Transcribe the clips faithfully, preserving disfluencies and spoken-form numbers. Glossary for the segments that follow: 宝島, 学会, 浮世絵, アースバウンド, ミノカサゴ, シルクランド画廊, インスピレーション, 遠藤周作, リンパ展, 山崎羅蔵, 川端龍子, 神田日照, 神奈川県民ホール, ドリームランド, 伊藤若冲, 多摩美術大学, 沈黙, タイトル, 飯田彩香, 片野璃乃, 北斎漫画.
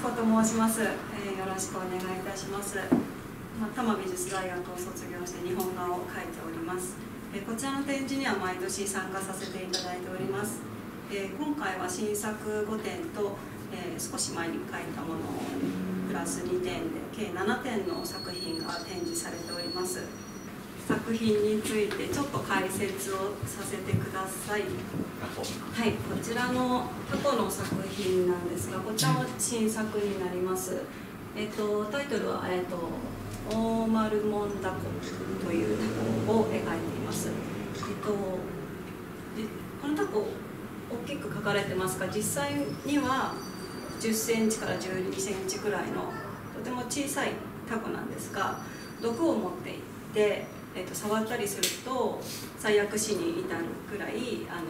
子と申します、えー、よろしくお願いいたします。多摩美術大学を卒業して日本画を描いております。えー、こちらの展示には毎年参加させていただいております。えー、今回は新作ごてんと、えー、少し前に描いたものをプラスにてんで計ななてんの作品が展示されております。作品についてちょっと解説をさせてください。はい、こちらの過去の作品なんですが、こちらも新作になります。えっと、タイトルは「えっと、大丸門凧」という凧を描いています。えっと、この凧大きく描かれてますが、実際にはじゅっセンチからじゅうにセンチくらいのとても小さい凧なんですが、毒を持っていて、えっと、触ったりすると最悪死に至るくらいあの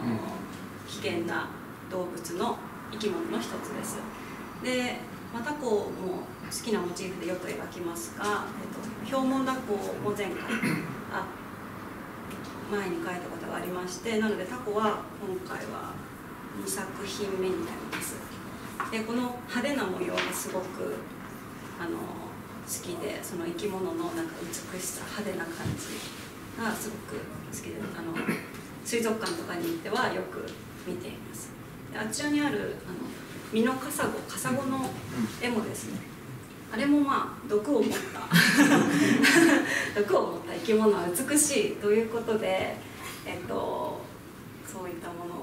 危険な動物の生き物の一つです。で、まあ、タコも好きなモチーフでよく描きますが、えっと、氷門タコも前回あ前に描いたことがありまして、なのでタコは今回はにさくひんめになります。で、この派手な模様がすごくあの好きで、その生き物のなんか美しさ、派手な感じがすごく好きで、あの水族館とかに行ってはよく見ています。で、あちらにあるあのミノカサゴ、カサゴの絵もですね、あれもまあ毒を持った毒を持った生き物は美しいということで、えっと、そういったものを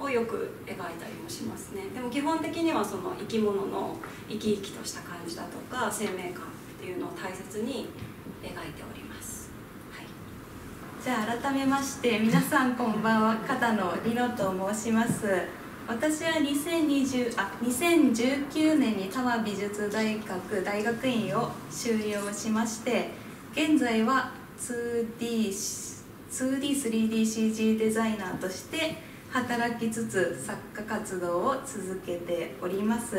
をよく描いたりもしますね。でも基本的にはその生き物の生き生きとした感じだとか生命感っていうのを大切に描いております。はい、じゃあ改めまして皆さんこんばんは、片野璃乃と申します。私はにせんじゅうきゅうねんに多摩美術大学大学院を修了しまして、現在は ツーディースリーディーシージー デザイナーとして働きつつ作家活動を続けております。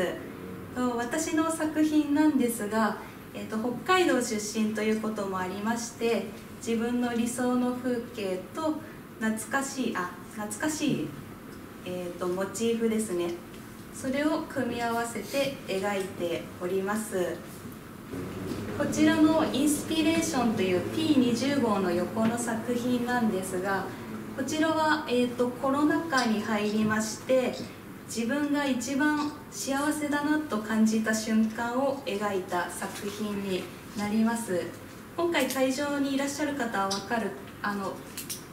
私の作品なんですが、えー、と北海道出身ということもありまして、自分の理想の風景と懐かしいあ懐かしい、えー、とモチーフですね、それを組み合わせて描いております。こちらの「インスピレーション」という ピーにじゅう 号の横の作品なんですが、こちらは、えーと、コロナ禍に入りまして、自分が一番幸せだなと感じた瞬間を描いた作品になります。今回会場にいらっしゃる方はわかる、あの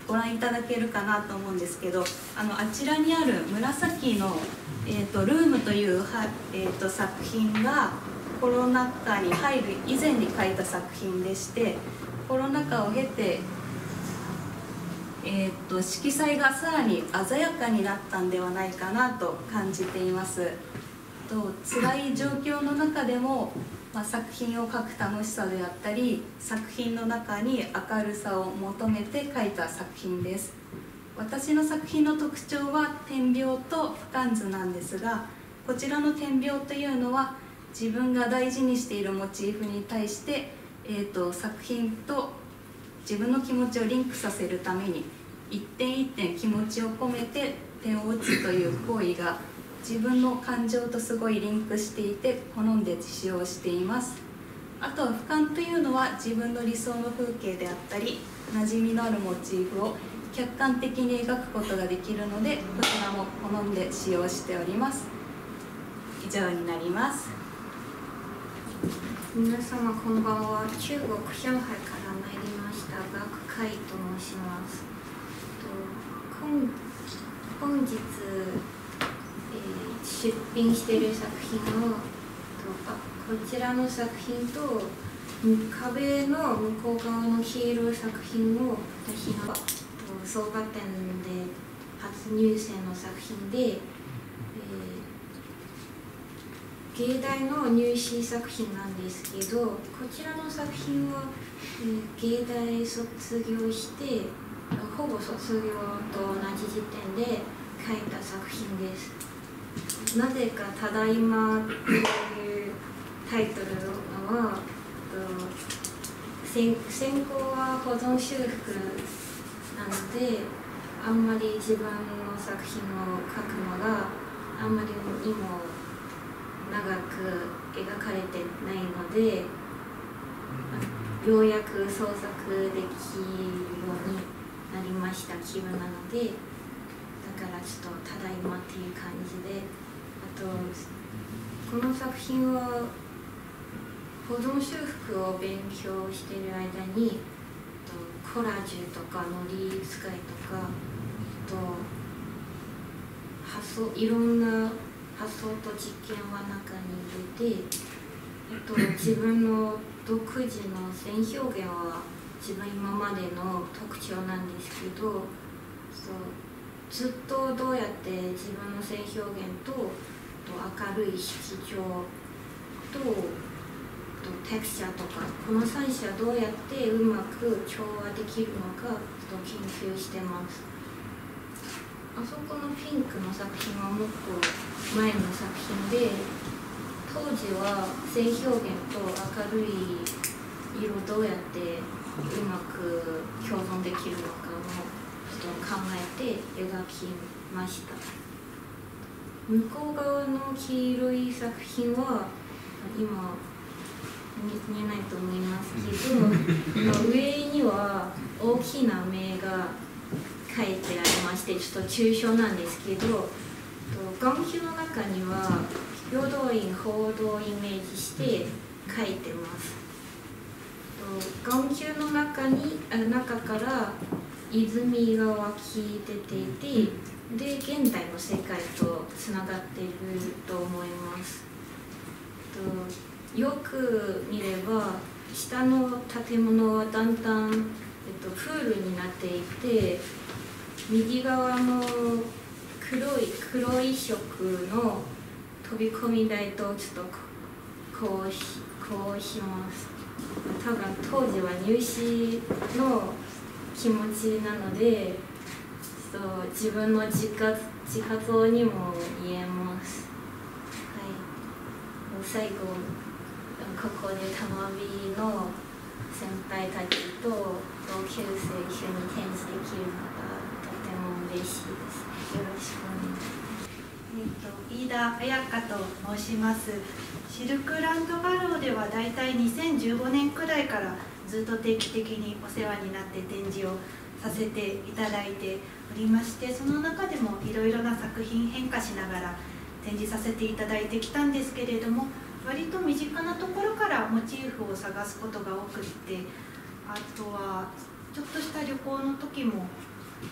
ご覧いただけるかなと思うんですけど、あのあちらにある紫の、えーと、ルームというは、えーと、作品がコロナ禍に入る以前に描いた作品でして、コロナ禍を経て、えーと、色彩がさらに鮮やかになったんではないかなと感じています。と辛い状況の中でも、まあ、作品を描く楽しさであったり、作品の中に明るさを求めて描いた作品です。私の作品の特徴は点描と俯瞰図なんですが、こちらの点描というのは自分が大事にしているモチーフに対して、えーと、作品と自分の気持ちをリンクさせるために一点一点気持ちを込めて点を打つという行為が自分の感情とすごいリンクしていて好んで使用しています。あとは俯瞰というのは自分の理想の風景であったり馴染みのあるモチーフを客観的に描くことができるので、こちらも好んで使用しております。以上になります。皆様こんばんは、中国上海から参ります学会と申します。と今本日、えー、出品している作品をとあこちらの作品と壁の向こう側の黄色い作品を私の総合展で初入選の作品で、えー、芸大の入試作品なんですけど、こちらの作品は芸大卒業してほぼ卒業と同じ時点で描いた作品です。なぜか「ただいま」というタイトルは専攻は保存修復なので、あんまり自分の作品を描くのがあんまりにも長くく描かれてないので、ようやく創作できるようになりました気分なので、だからちょっと「ただいま」っていう感じで、あとこの作品を保存修復を勉強してる間にコラージュとかのり使いとか、あと発想、いろんな発想と実験は中に入れて、あと自分の独自の線表現は自分今までの特徴なんですけど、ずっとどうやって自分の線表現と明るい色調とテクスチャーとか、このさん者どうやってうまく調和できるのかと研究してます。あそこのピンクの作品はもっと前の作品で、当時は性表現と明るい色どうやってうまく共存できるのかもちょっと考えて描きました。向こう側の黄色い作品は今見えないと思いますけど上には大きな目が描いてありまして、ちょっと抽象なんですけど、眼球の中には平等院鳳凰をイメージして描いてます。眼球の中にあ中から泉が湧き出ていて、で現代の世界とつながっていると思います。よく見れば下の建物はだんだん、えっと、プールになっていて、右側の黒い黒い色の飛び込み台とちょっとこうしこうします。多分当時は入試の気持ちなので、ちょっと自分の自画像にも言えます。はい、最後ここでたまびの先輩たちと同級生一緒に展示できるのがとても嬉しいです。よろしくお願いします。えっと、飯田彩香と申します。シルクランド画廊ではだいたいにせんじゅうごねんくらいからずっと定期的にお世話になって展示をさせていただいておりまして、その中でもいろいろな作品変化しながら展示させていただいてきたんですけれども、割と身近なところからモチーフを探すことが多くって、あとはちょっとした旅行の時も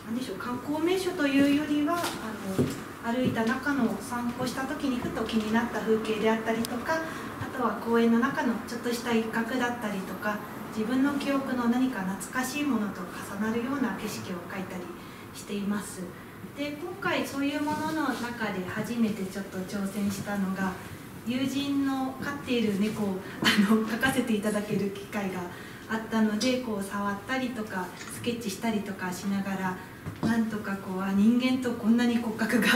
何でしょう、観光名所というよりはあの歩いた中の散歩した時にふと気になった風景であったりとか、あとは公園の中のちょっとした一角だったりとか、自分の記憶の何か懐かしいものと重なるような景色を描いたりしています。で今回そういうものの中で初めてちょっと挑戦したのが、友人の飼っている猫をあの描かせていただける機会があったので、こう触ったりとかスケッチしたりとかしながら、なんとかこうあ人間とこんなに骨格が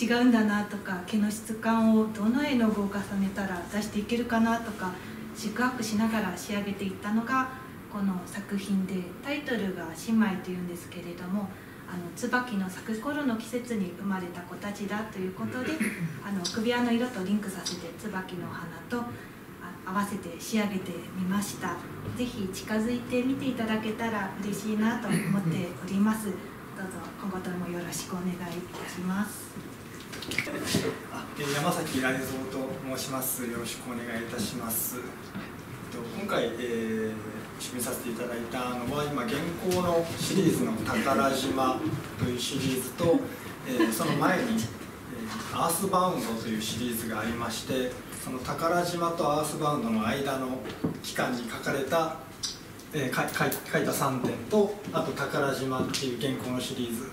違うんだなとか、毛の質感をどの絵の具を重ねたら出していけるかなとか宿泊しながら仕上げていったのがこの作品で、タイトルが「姉妹」というんですけれども。あの椿の咲く頃の季節に生まれた子たちだということで、あの首輪の色とリンクさせて椿の花と合わせて仕上げてみました。是非近づいて見ていただけたら嬉しいなと思っております。どうぞ今後ともよろしくお願いいたします。あ、山崎羅蔵と申します。よろしくお願いいたします。今回、えー示させていただいたのは、今現行のシリーズの「宝島」というシリーズと、えー、その前に「アースバウンド」というシリーズがありまして、その宝島とアースバウンドの間の期間に書かれた、えー、かか書いたさんてんと、あと「宝島」っていう現行のシリーズ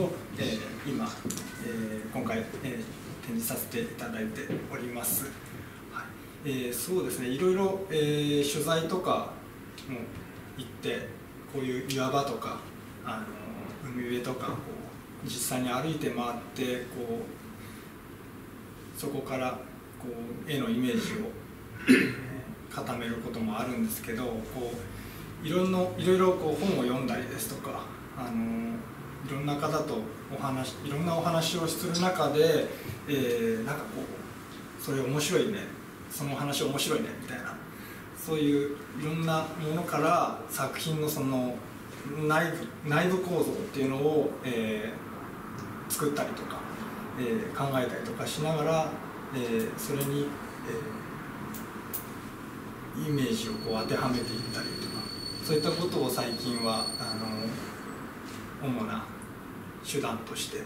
を、えー、今、えー、今回、えー、展示させていただいております。はい、えー、そうですね、いろいろ、えー、取材とかも行って、こういう岩場とかあの海辺とかこう実際に歩いて回って、こうそこからこう絵のイメージを固めることもあるんですけど、こういろんないろいろこう本を読んだりですとか、あのいろんな方とお話いろんなお話をする中で、えー、なんかこうそれ面白いね、その話面白いねみたいな、そういういろんなものから作品のその内部、内部構造っていうのを、えー、作ったりとか、えー、考えたりとかしながら、えー、それに、えー、イメージをこう当てはめていったりとか、そういったことを最近はあの主な手段として、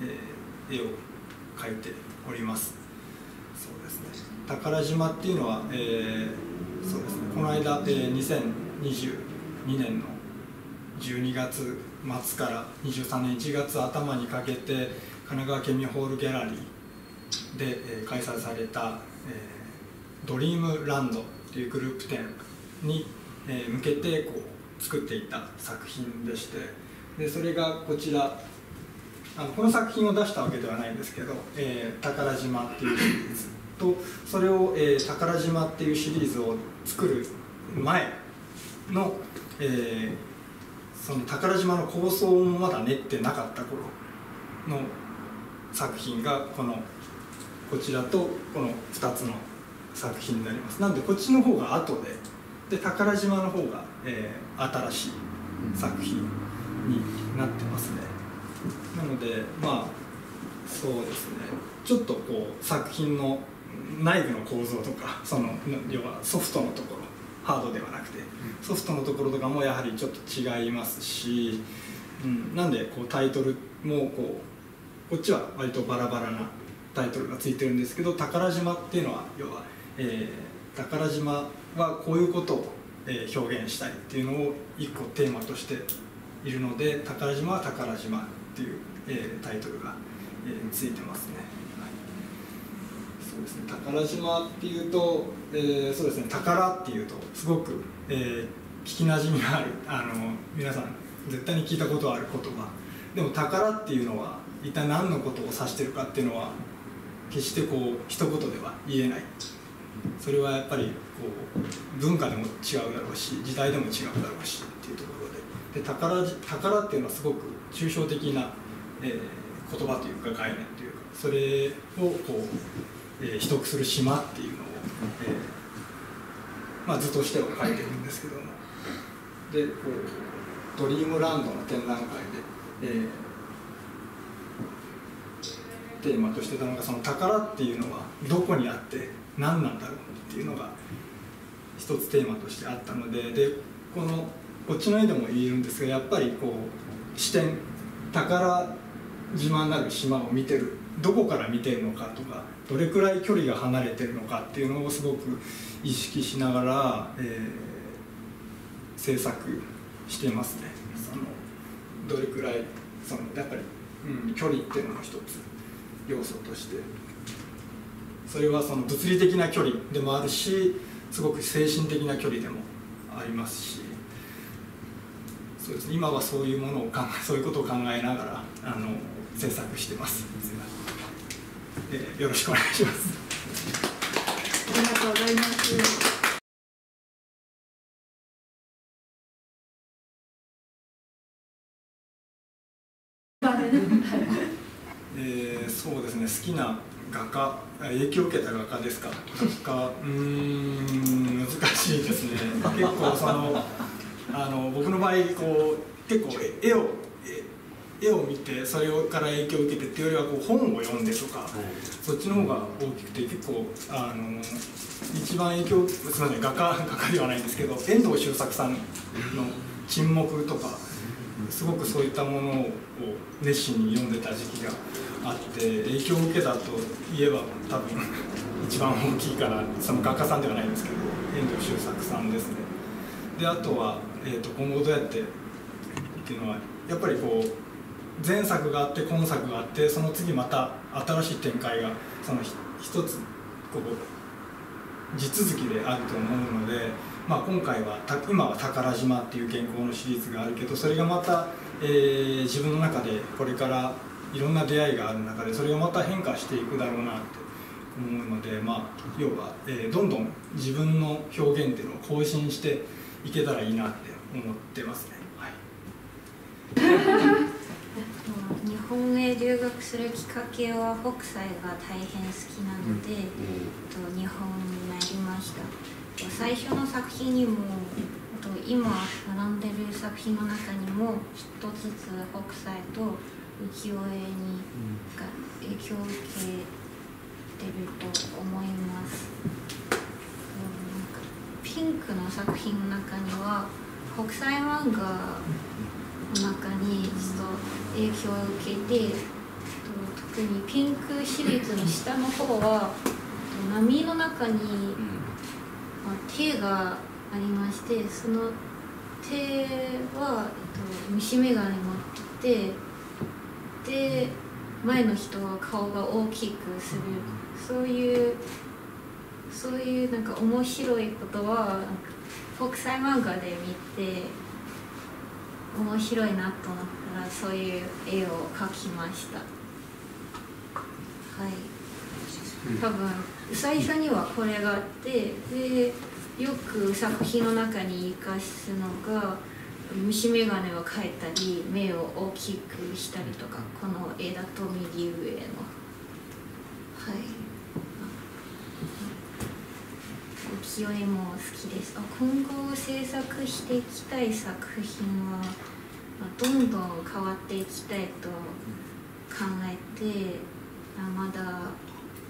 えー、絵を描いております。そうですね、宝島っていうのは、えー、そうですね、この間、えー、にせんにじゅうにねんのじゅうにがつまつからにじゅうさんねんいちがつ頭にかけて神奈川県民ホールギャラリーで、えー、開催された、えー、ドリームランドというグループ展に、えー、向けてこう作っていた作品でして、でそれがこちら、あのこの作品を出したわけではないんですけど「えー、宝島」っていうシリーズと、それを「えー、宝島」っていうシリーズを作る前の、えーその宝島の構想もまだ練ってなかった頃の作品がこのこちらとこのふたつの作品になります。なのでこっちの方が後で、で宝島の方が、えー、新しい作品になってますね。なのでまあそうですね、ちょっとこう作品の内部の構造とか、その要はソフトのところ、ハードではなくてソフトのところとかもやはりちょっと違いますし、うん、なんでこうタイトルもこうこっちは割とバラバラなタイトルがついてるんですけど、宝島っていうのは要は、えー、宝島はこういうことを表現したいっていうのを一個テーマとしているので、宝島は宝島っていう、えー、タイトルが、えー、ついてますね。そうですね、宝島っていうと、えー、そうですね、宝っていうとすごく、えー、聞きなじみがある、あの皆さん絶対に聞いたことある言葉でも、宝っていうのは一体何のことを指してるかっていうのは決してこう一言では言えない。それはやっぱりこう文化でも違うだろうし、時代でも違うだろうしっていうところで、で 宝, 宝っていうのはすごく抽象的な、えー、言葉というか概念というか、それをこうえー、秘匿する島っていうのを、えーまあ、図としては描いてるんですけども、でこうドリームランドの展覧会で、えー、テーマとしてたのが、その宝っていうのはどこにあって何なんだろうっていうのが一つテーマとしてあったので、でこのこっちの絵でも言えるんですが、やっぱりこう視点、宝島なる島を見てる、どこから見てるのかとか、どれくらい距離が離れてるのかっていうのをすごく意識しながら、えー、制作してますね。そのどれくらいそのやっぱり、うん、距離っていうのも一つ要素として、それはその物理的な距離でもあるし、すごく精神的な距離でもありますし、そうですね、今はそういうものを考え、そういうことを考えながらあの制作してます。えー、よろしくお願いします。ありがとうございます。えー、そうですね。好きな画家、影響を受けた画家ですか。画家、うーん、難しいですね。結構そのあの僕の場合こう結構絵を絵を見てそれから影響を受けてっていうよりはこう本を読んでとか、そっちの方が大きくて、結構あの一番影響、すみません、画家画家ではないんですけど、遠藤周作さんの「沈黙」とか、すごくそういったものを熱心に読んでた時期があって、影響を受けたといえば多分一番大きいから、その画家さんではないんですけど遠藤周作さんですね。であとは、えーと、今後どうやってっていうのはやっぱりこう前作があって今作があって、その次また新しい展開がその一つこう地続きであると思うので、まあ、今回は今は「宝島」っていう原稿のシリーズがあるけど、それがまた、えー、自分の中でこれからいろんな出会いがある中で、それがまた変化していくだろうなって思うので、まあ、要は、えー、どんどん自分の表現っていうのを更新していけたらいいなって思ってますね。はい、日本映流留学するきっかけは北斎が大変好きなので、うん、日本になりました。最初の作品にも、今並んでる作品の中にも一つずつ北斎と浮世絵に影響を受けてると思います。ピンクの作品の中には北斎漫画の中にちょっと影響を受けて、特にピンクシリーズの下の方は波の中に手がありまして、その手は、えっと、虫眼鏡持ってて、で前の人は顔が大きくする、そういうそういうなんか面白いことは北斎漫画で見て面白いなと思ったら、そういう絵を描きました。はい、多分最初にはこれがあって、でよく作品の中に生かすのが虫眼鏡を描いたり目を大きくしたりとか、この絵だと右上の、はい、浮世絵も好きです。あ、今後制作していきたい作品はどんどん変わっていきたいと考えて、まだ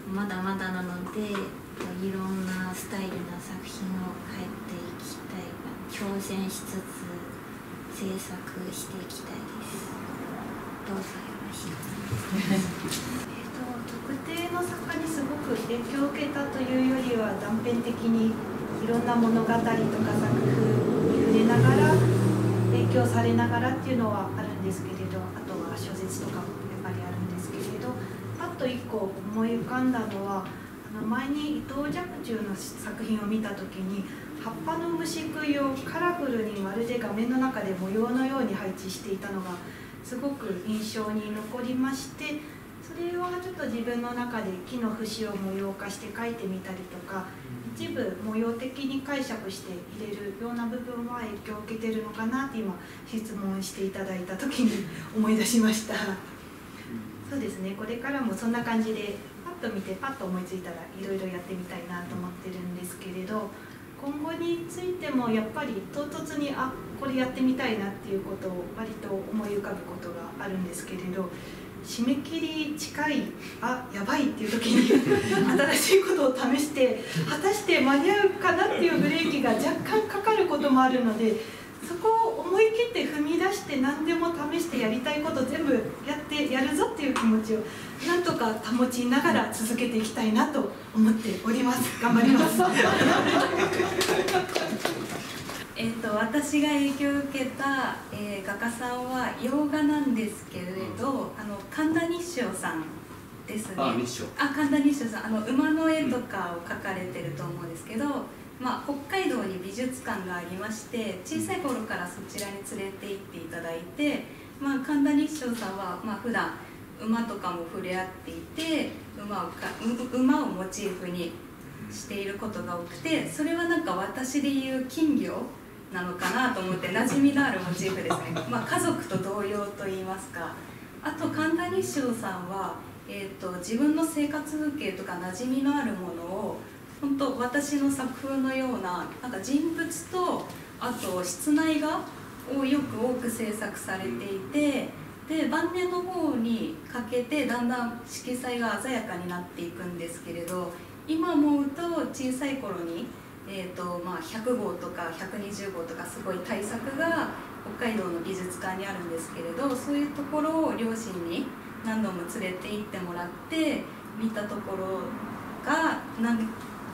まだまだなので、いろんなスタイルな作品を描いていきたい、挑戦しつつ制作していきたいです。どうぞよろしくお願いします。えっと特定の作家にすごく影響を受けたというよりは、断片的にいろんな物語とか作風に触れながら影響されながらっていうのはあるんですけれど、あとは小説とかもやっぱりあるんですけれど、パッと一個思い浮かんだのは。前に伊藤若冲の作品を見た時に、葉っぱの虫食いをカラフルにまるで画面の中で模様のように配置していたのがすごく印象に残りまして、それをちょっと自分の中で木の節を模様化して描いてみたりとか、一部模様的に解釈して入れるような部分は影響を受けてるのかなって今質問していただいた時に思い出しました。そうですね、これからもそんな感じでパッと見てパッと思いついたらいろいろやってみたいなと思ってるんですけれど、今後についてもやっぱり唐突にあこれやってみたいなっていうことを割と思い浮かぶことがあるんですけれど、締め切り近いあやばいっていう時に新しいことを試して果たして間に合うかなっていうブレーキが若干かかることもあるので、そこを思い切って踏み出して何でも試してやりたいこと全部やってやるぞっていう気持ちをなんとか保ちながら続けていきたいなと思っております。頑張ります。えっと私が影響を受けた、えー、画家さんは洋画なんですけれど、あの神田日照さんですね。あ、日照。あ、神田日照さん、あの馬の絵とかを描かれてると思うんですけど、まあ、北海道に美術館がありまして、小さい頃からそちらに連れて行っていただいて、まあ、神田日照さんはまあ普段馬とかも触れ合っていて、馬をか馬をモチーフにしていることが多くて、それはなんか私でいう金魚なのかなと思って馴染みのあるモチーフですね。まあ、家族と同様といいますか。あと神田日照さんは、えーと、自分の生活風景とか馴染みのあるものを本当私の作風のような、なんか人物とあと室内画をよく多く制作されていて、で晩年の方にかけてだんだん色彩が鮮やかになっていくんですけれど、今思うと小さい頃に、えーとまあ、ひゃくごうとかひゃくにじゅうごうとかすごい大作が北海道の美術館にあるんですけれど、そういうところを両親に何度も連れて行ってもらって見たところが何で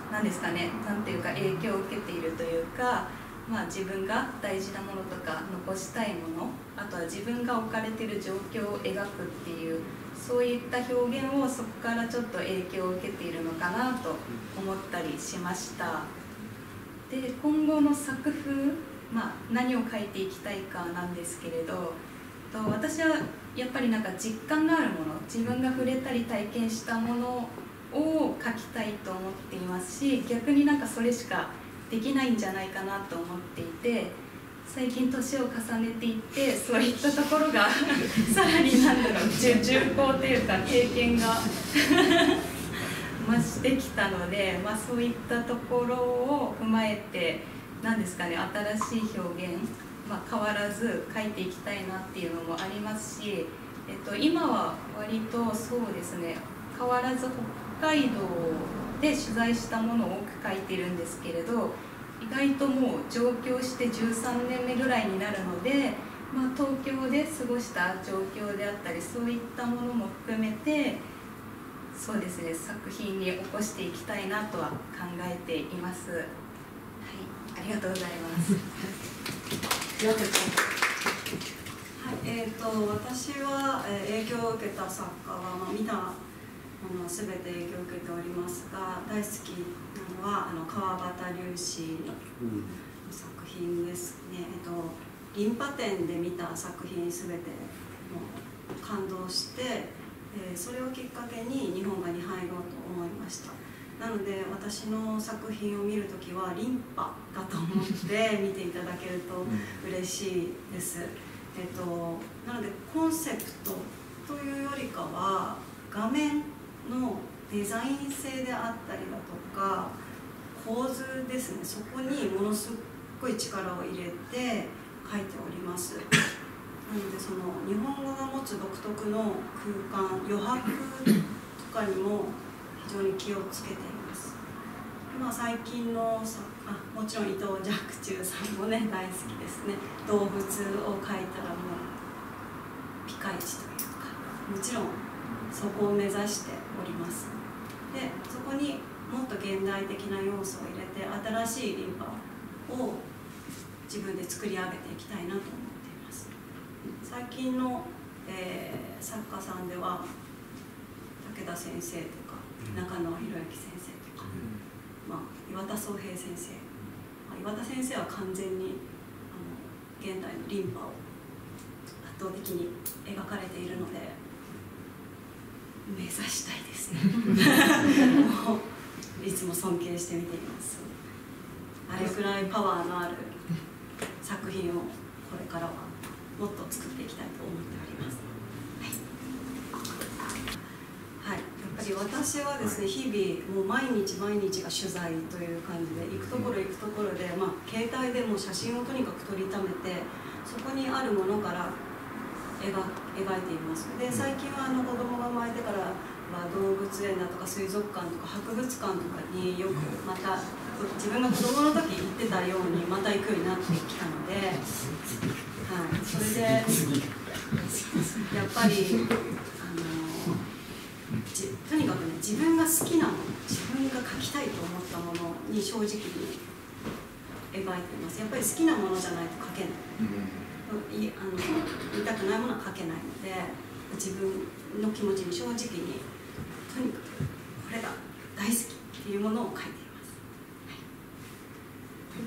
何ですかね、なんていうか影響を受けているというか、まあ、自分が大事なものとか残したいもの、あとは自分が置かれている状況を描くっていう、そういった表現をそこからちょっと影響を受けているのかなと思ったりしました。で今後の作風、まあ、何を描いていきたいかなんですけれど、私はやっぱりなんか実感があるもの、自分が触れたり体験したものを描きたいと思っていますし、逆になんかそれしかできないんじゃないかなと思っていて、最近年を重ねていってそういったところがさらになんだろう重厚というか経験が増してきたので、まあ、そういったところを踏まえて何ですかね、新しい表現、まあ、変わらず書いていきたいなっていうのもありますし、えっと、今は割とそうですね、変わらず北海道で取材したものを多く書いてるんですけれど、意外ともう上京してじゅうさんねんめぐらいになるので、まあ、東京で過ごした状況であったりそういったものも含めて、そうですね、作品に起こしていきたいなとは考えています。はい、ありがとうございます。はい、えっ、ー、と私は影響を受けた作家は、まあ、見たものすべて影響を受けておりますが、大好きなのはあの川端龍子の作品ですね。えっ、ー、とリンパ展で見た作品すべても感動して。それをきっかけに日本画に入ろうと思いました。なので私の作品を見るときはリンパだと思って見ていただけると嬉しいです、えっと、なのでコンセプトというよりかは画面のデザイン性であったりだとか構図ですね、そこにものすごい力を入れて描いております。なのでその日本語が持つ独特の空間、余白とかにも非常に気をつけています。まあ、最近のさあ、もちろん伊藤若冲さんもね大好きですね。動物を描いたらもうピカイチというか、もちろんそこを目指しております。で、そこにもっと現代的な要素を入れて新しいリンパを自分で作り上げていきたいなと思います。最近の、えー、作家さんでは武田先生とか中野博之先生とか、まあ、岩田宗平先生、まあ、岩田先生は完全にあの現代のリンパを圧倒的に描かれているので目指したいですねもういつも尊敬して見ています。あれくらいパワーのある作品をこれからはもっと作っていきたいと思っております。はい、はい、やっぱり私はですね、日々もう毎日毎日が取材という感じで行くところ行くところで、まあ、携帯でもう写真をとにかく撮りためてそこにあるものから描、描いています。で、最近はあの子供が生まれてから、まあ、動物園だとか水族館とか博物館とかによくまた自分が子供の時行ってたようにまた行くようになってきたので。はい、それでやっぱりあのじとにかくね、自分が好きなもの、自分が描きたいと思ったものに正直に描いてます。やっぱり好きなものじゃないと描けない、うん、いあの言いたくないものは描けないので自分の気持ちに正直にとにかくこれが大好きっていうものを描いて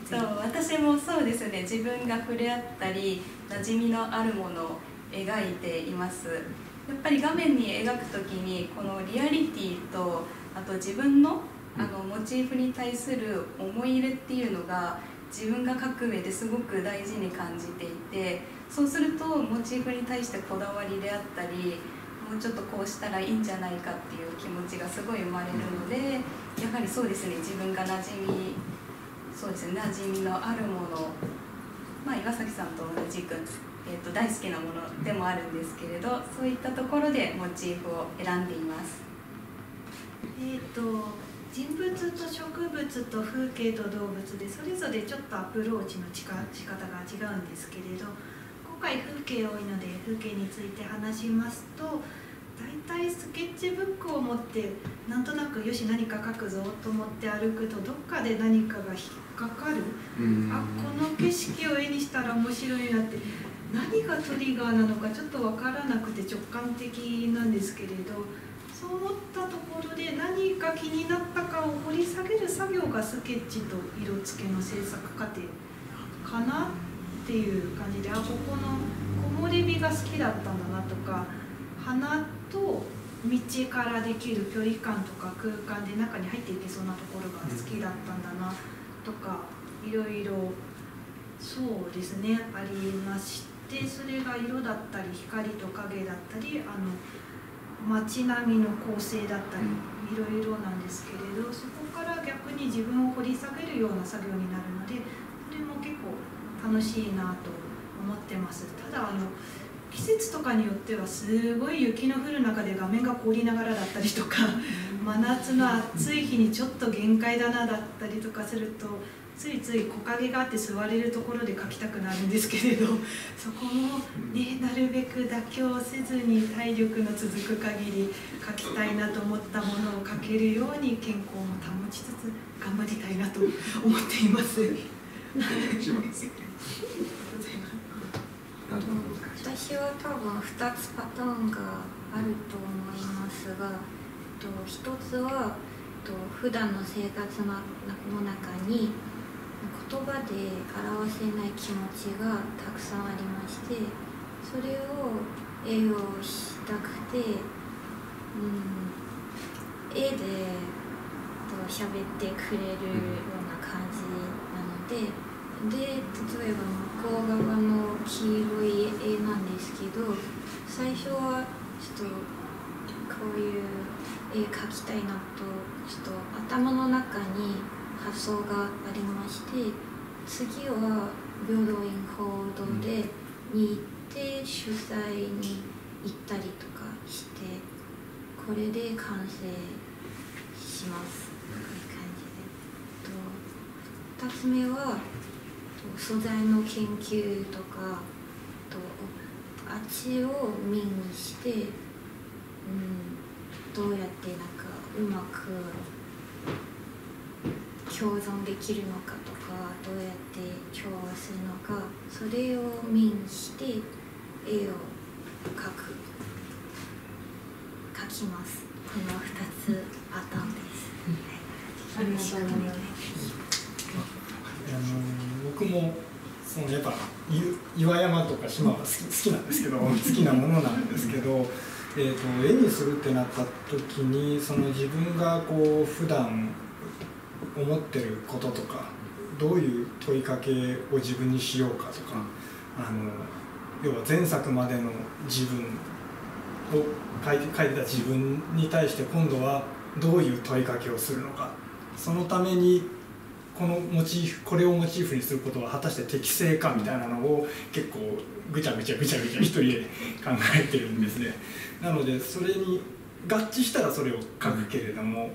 そう私もそうですね、自分が触れ合ったり馴染みのあるものを描いています。やっぱり画面に描く時にこのリアリティとあと自分の、 あのモチーフに対する思い入れっていうのが自分が描く上ですごく大事に感じていて、そうするとモチーフに対してこだわりであったりもうちょっとこうしたらいいんじゃないかっていう気持ちがすごい生まれるので、やはりそうですね、自分が馴染みそうですね、馴染みのあるもの、まあ、岩崎さんと同じく、えー、と大好きなものでもあるんですけれど、そういったところでモチーフを選んでいます。えっと人物と植物と風景と動物でそれぞれちょっとアプローチの仕方が違うんですけれど、今回風景多いので風景について話しますと。大体スケッチブックを持ってなんとなくよし何か描くぞと思って歩くとどっかで何かが引っかかる、あこの景色を絵にしたら面白いなって何がトリガーなのかちょっと分からなくて直感的なんですけれど、そう思ったところで何か気になったかを掘り下げる作業がスケッチと色付けの制作過程かなっていう感じで、あここの木漏れ日が好きだったんだなとか花と道からできる距離感とか空間で中に入っていけそうなところが好きだったんだなとかいろいろそうですね、ありまして、それが色だったり光と影だったり、あの街並みの構成だったり、いろいろなんですけれど、そこから逆に自分を掘り下げるような作業になるので、それも結構楽しいなと思ってます。ただあの季節とかによってはすごい雪の降る中で画面が凍りながらだったりとか、真夏の暑い日にちょっと限界だなだったりとかすると、ついつい木陰があって座れるところで描きたくなるんですけれど、そこも、ね、なるべく妥協せずに体力の続く限り描きたいなと思ったものを描けるように健康も保ちつつ頑張りたいなと思っています。私は多分ふたつパターンがあると思いますが、ひとつは普段の生活の中に言葉で表せない気持ちがたくさんありまして、それを絵をしたくて、うん、絵で喋ってくれるような感じなので。で、例えば向こう側の黄色い絵なんですけど、最初はちょっとこういう絵描きたいなと、ちょっと頭の中に発想がありまして、次は平等院報道でに行って主催に行ったりとかして、これで完成します。こういう感じで。ふたつめは素材の研究とか、とあっちを見にして、うん、どうやってなんかうまく共存できるのかとか、どうやって調和するのか、それを見にして絵を描く描きます。このふたつパターンです。よろしくお願いします。僕もそのやっぱ岩山とか島は好き、好きなんですけど好きなものなんですけど、えと絵にするってなった時に、その自分がこう普段思ってることとか、どういう問いかけを自分にしようかとか、あの要は前作までの自分を描いて描いた自分に対して今度はどういう問いかけをするのか、そのためにこのモチーフ、これをモチーフにすることは果たして適正かみたいなのを結構ぐちゃぐちゃぐちゃぐちゃ一人で考えてるんですね。なのでそれに合致したらそれを書くけれども、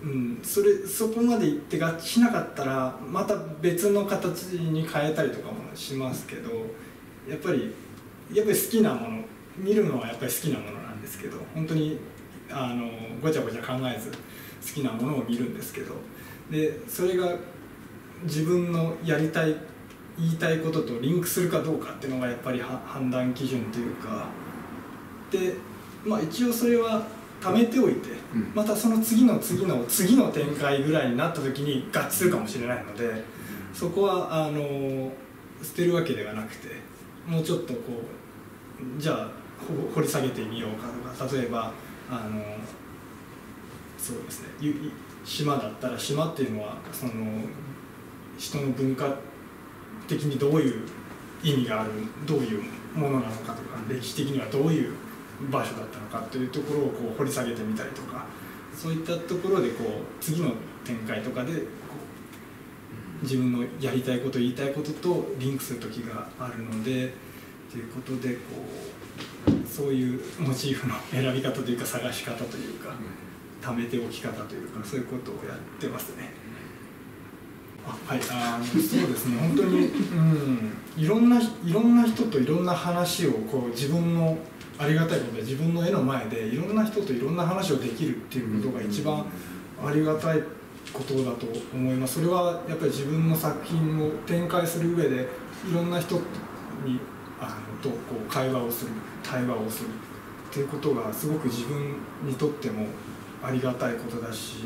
うん、それそこまでいって合致しなかったらまた別の形に変えたりとかもしますけど、やっぱりやっぱり好きなもの、見るのはやっぱり好きなものなんですけど、本当にあのごちゃごちゃ考えず好きなものを見るんですけど。でそれが自分のやりたい言いたいこととリンクするかどうかっていうのがやっぱり判断基準というかで、まあ、一応それは貯めておいて、うん、またその次の次の次の展開ぐらいになった時に合致するかもしれないので、うん、そこはあの捨てるわけではなくて、もうちょっとこうじゃあ掘り下げてみようかとか、例えばあのそうですね、島だったら島っていうのはその人の文化的にどういう意味がある、どういうものなのかとか、歴史的にはどういう場所だったのかというところをこう掘り下げてみたりとか、そういったところでこう次の展開とかでこう自分のやりたいこと言いたいこととリンクする時があるのでということで、こうそういうモチーフの選び方というか探し方というか。貯めておき方というか、そういうことをやってますね。あ、はい、あのそうですね、本当に、うん、いろんないろんな人といろんな話をこう自分のありがたいことで自分の絵の前でいろんな人といろんな話をできるっていうことが一番ありがたいことだと思います。それはやっぱり自分の作品を展開する上でいろんな人にあのとこう会話をする、対話をするっていうことがすごく自分にとってもありがたいことだし、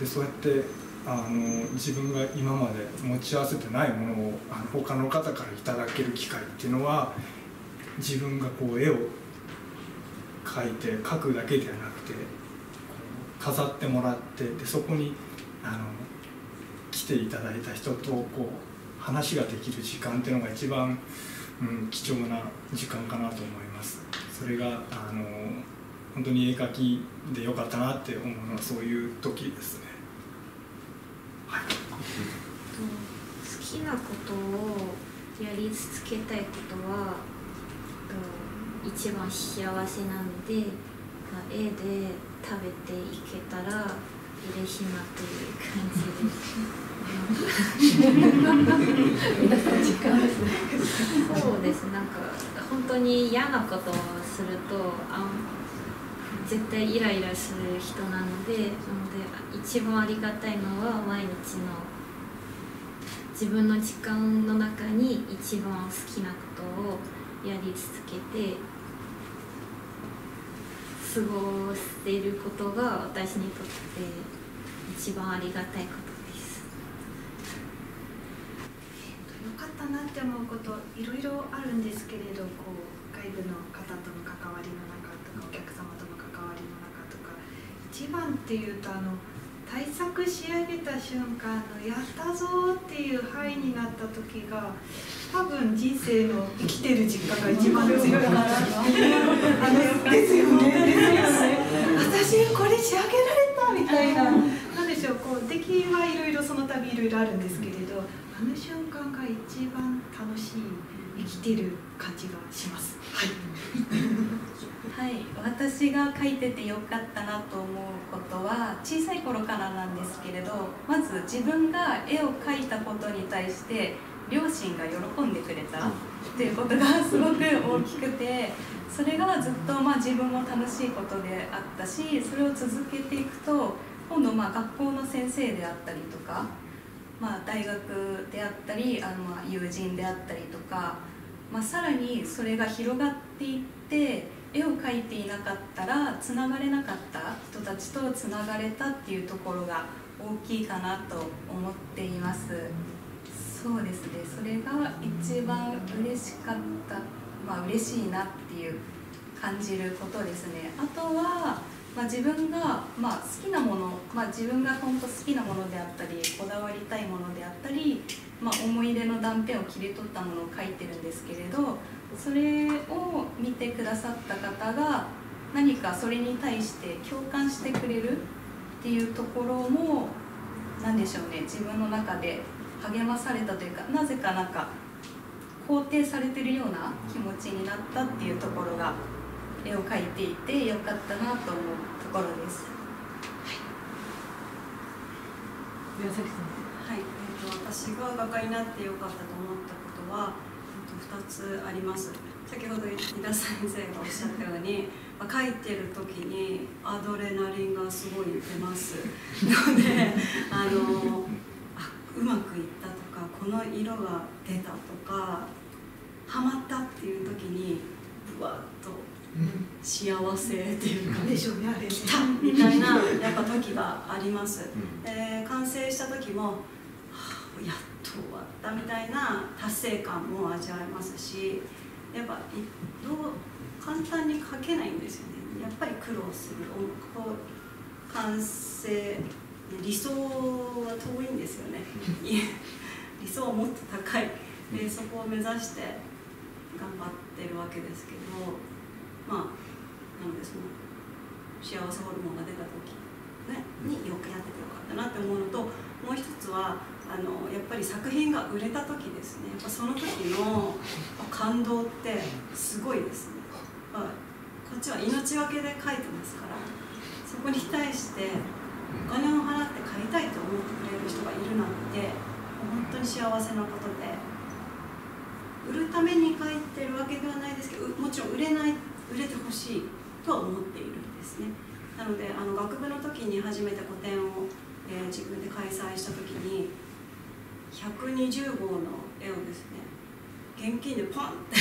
でそうやってあの自分が今まで持ち合わせてないものをあの他の方からいただける機会っていうのは、自分がこう絵を描いて描くだけではなくて飾ってもらって、でそこにあの来ていただいた人とこう話ができる時間っていうのが一番、うん、貴重な時間かなと思います。それがあの本当に絵描きでよかったなって思うのはそういう時ですね。はい、好きなことをやり続けたいことは一番幸せなんで、絵で食べていけたら嬉しいなという感じです。皆さん実感ですね。そうです。なんか本当に嫌なことをするとあ絶対イライラする人なので、なので一番ありがたいのは毎日の自分の時間の中に一番好きなことをやり続けて。過ごしていることが私にとって一番ありがたいことです。えっと、良かったなって思うこといろいろあるんですけれど、こう外部の方との関わりの中とかお客様との関わりの中とか、一番っていうとあの対策仕上げた瞬間のやったぞっていう範囲になった時が。多分人生の生きてる実家が一番強いからですよね。私これ仕上げられたみたいな、なんでしょう、こう出来はいろいろその度いろいろあるんですけれど、あの瞬間が一番楽しい生きてる感じがします。はい、はい、私が書いててよかったなと思うことは小さい頃からなんですけれど、まず自分が絵を描いたことに対して。両親が喜んでくれたっていうことがすごく大きくて、それがずっとまあ自分も楽しいことであったし、それを続けていくと今度まあ学校の先生であったりとか、まあ、大学であったり、あのまあ友人であったりとか、まあ、さらにそれが広がっていって、絵を描いていなかったらつながれなかった人たちとつながれたっていうところが大きいかなと思っています。そうですね、それが一番嬉しかった、まあ、嬉しいなっていう感じることですね。あとは、まあ、自分が、まあ、好きなもの、まあ、自分が本当好きなものであったり、こだわりたいものであったり、まあ、思い出の断片を切り取ったものを書いてるんですけれど、それを見てくださった方が何かそれに対して共感してくれるっていうところも何でしょうね、自分の中で。励まされたというか、なぜかなんか肯定されてるような気持ちになったっていうところが絵を描いていてよかったなと思うところです。はい。はい、えっと私が画家になってよかったと思ったことは、えっとふたつあります。先ほど井田先生がおっしゃったように、まあ、描いてる時にアドレナリンがすごい出ますので、あの。うまくいったとか、この色が出たとかハマったっていう時にぶわっと幸せっていうか、でしょうね、あれきたみたいなやっぱ時がありますで、完成した時も、はあ、やっと終わったみたいな達成感も味わえますし、やっぱどう簡単に描けないんですよね。やっぱり苦労する、こう完成理想は遠いんですよね理想はもっと高いで、そこを目指して頑張ってるわけですけど、まあなのでその幸せホルモンが出た時、ね、によくやっててよかったなって思うのと、もう一つはあのやっぱり作品が売れた時ですね。やっぱその時の感動ってすごいですね。まあ、こっちは命がけで描いてますから、そこに対してお金を払って買いたいと思ってくれる人がいるなんて本当に幸せなことで、売るために書いてるわけではないですけど、もちろん売れない売れてほしいとは思っているんですね。なのであの学部の時に初めて個展を、えー、自分で開催した時にひゃくにじゅう号の絵をですね、現金でポンって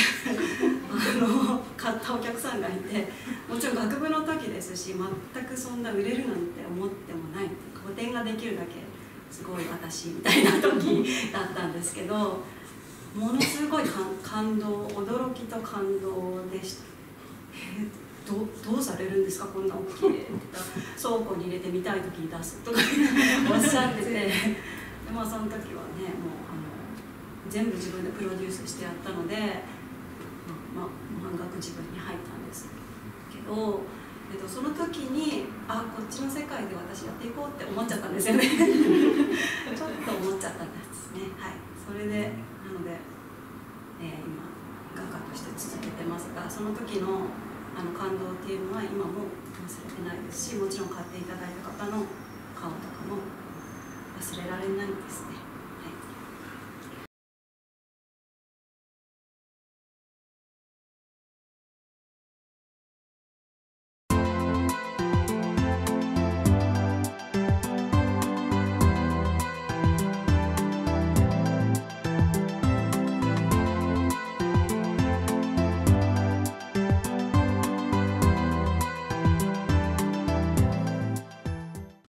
あの買ったお客さんがいて、もちろん学部の時ですし全くそんな売れるなんて思ってもない、個展ができるだけすごい私みたいな時だったんですけど、ものすごい感動、驚きと感動でした。えーど, どうされるんですか、こんな大きい倉庫に入れて見たい時に出すとかおっしゃってて、で、まあ、その時はねもうあの全部自分でプロデュースしてやったので、まあ、満額自分に入ったんですけど、えっと、その時にあこっちの世界で私やっていこうって思っちゃったんですよねちょっと思っちゃったんですね。はい、それでなので、えー、今画家として続けてますが、その時のあの感動っていうのは今も忘れてないですし、もちろん買っていただいた方の顔とかも忘れられないんですね。